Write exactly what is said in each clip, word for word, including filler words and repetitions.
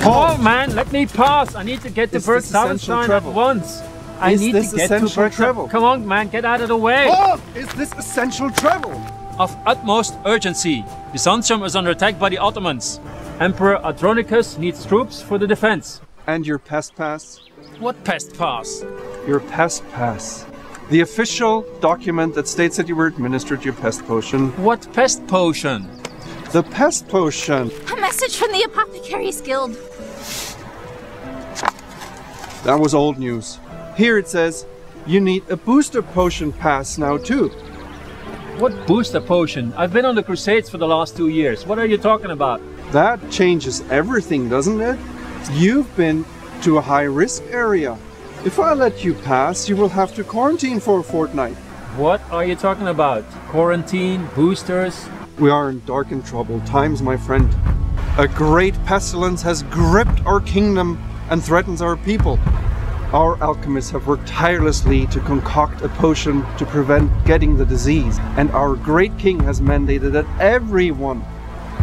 Come on, man, let me pass. I need to get to Salvestein at once. I need to get to Salvestein. Come on, man, get out of the way. Halt! Is this essential travel? Of utmost urgency. Byzantium is under attack by the Ottomans. Emperor Adronicus needs troops for the defense. And your pest pass? What pest pass? Your pest pass. The official document that states that you were administered your pest potion. What pest potion? The pest potion. A message from the Apothecaries Guild. That was old news. Here it says, you need a booster potion pass now too. What booster potion? I've been on the Crusades for the last two years. What are you talking about? That changes everything, doesn't it? You've been to a high-risk area. If I let you pass, you will have to quarantine for a fortnight. What are you talking about? Quarantine? Boosters? We are in dark and troubled times, my friend. A great pestilence has gripped our kingdom and threatens our people. Our alchemists have worked tirelessly to concoct a potion to prevent getting the disease, and our great king has mandated that everyone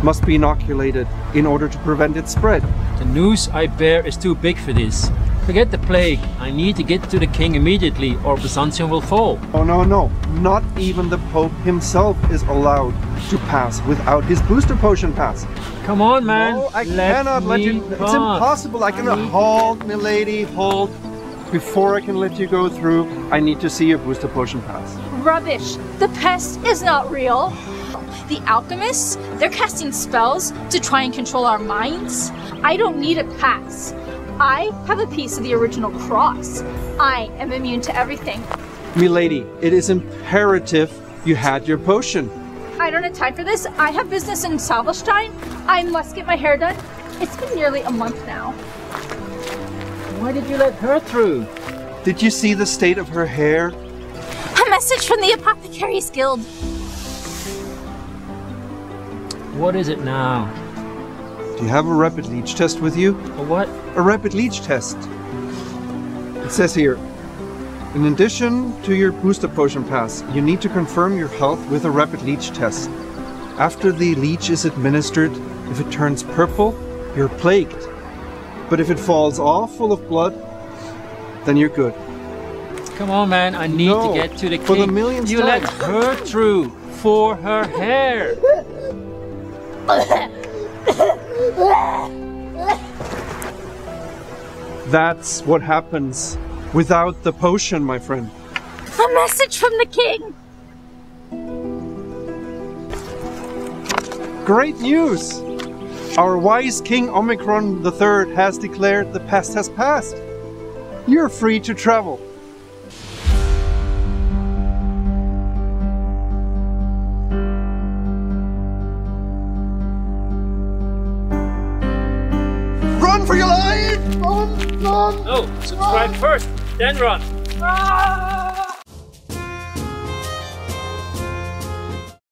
must be inoculated in order to prevent its spread. The news I bear is too big for this. Forget the plague. I need to get to the king immediately or Byzantium will fall. Oh no, no. Not even the Pope himself is allowed to pass without his booster potion pass. Come on, man. No, I let cannot let you. Pass. It's impossible. I cannot. I halt, milady, halt. Before I can let you go through, I need to see your booster potion pass. Rubbish. The pest is not real. The alchemists, they're casting spells to try and control our minds. I don't need a pass. I have a piece of the original cross. I am immune to everything. Milady, it is imperative you had your potion. I don't have time for this. I have business in Salvestein. I must get my hair done. It's been nearly a month now. Why did you let her through? Did you see the state of her hair? A message from the Apothecaries Guild. What is it now? Do you have a rapid leech test with you? A what? A rapid leech test. It says here, in addition to your booster potion pass, you need to confirm your health with a rapid leech test. After the leech is administered, if it turns purple, you're plagued. But if it falls all full of blood, then you're good. Come on, man, I need no, to get to the king. For the millionth time. You let her through for her hair. That's what happens without the potion, my friend. A message from the king! Great news! Our wise king Omicron the Third has declared the pest has passed. You're free to travel. For your life! Run, run, no, subscribe run. First, then run! Ah!